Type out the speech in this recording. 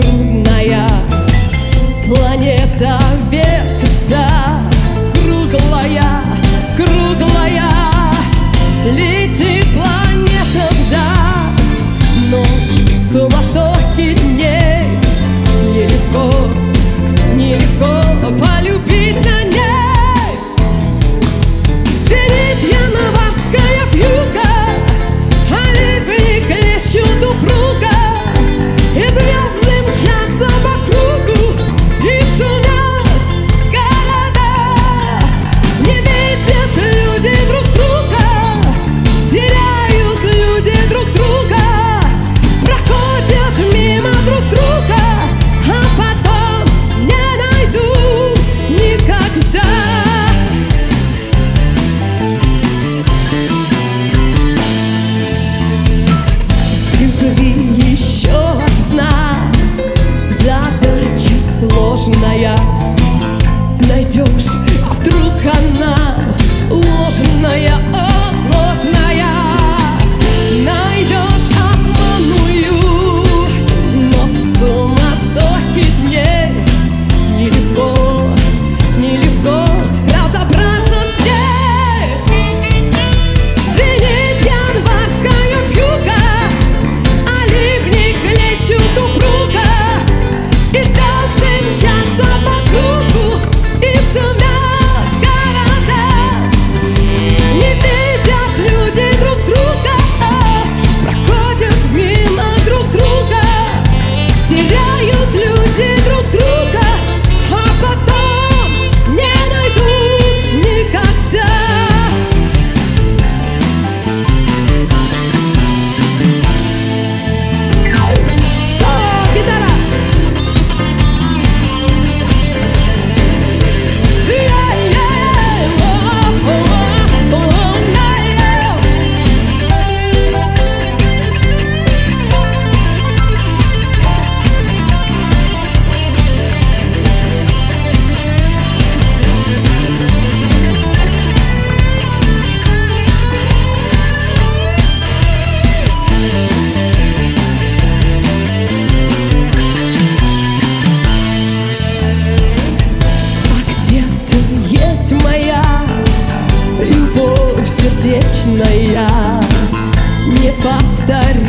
трудная, планета вертится, круглая, круглая, летит планета вдаль, но в суматохе дней нелегко, нелегко полюбить на ней. Звенит январская вьюга, а ливни клещут упруга, и звезды мчатся по кругу, и шумят города. Не видят люди друг друга, теряют люди друг друга, проходят мимо друг друга, а потом не найдут никогда. Любви еще задача сложная, найдешь, а вдруг она ложная, ложная. Найдешь обманную, но в суматохе дней нелегко, нелегко разобраться с ней. Звенит январская вьюга, а ливни хлещут упруга, и звезды мчатся по кругу, и шумят города. Не видят люди друг друга, проходят мимо друг друга, теряют люди друг друга, а потом не найдут никогда. Соло, гитара! Сердечная, не повторяй.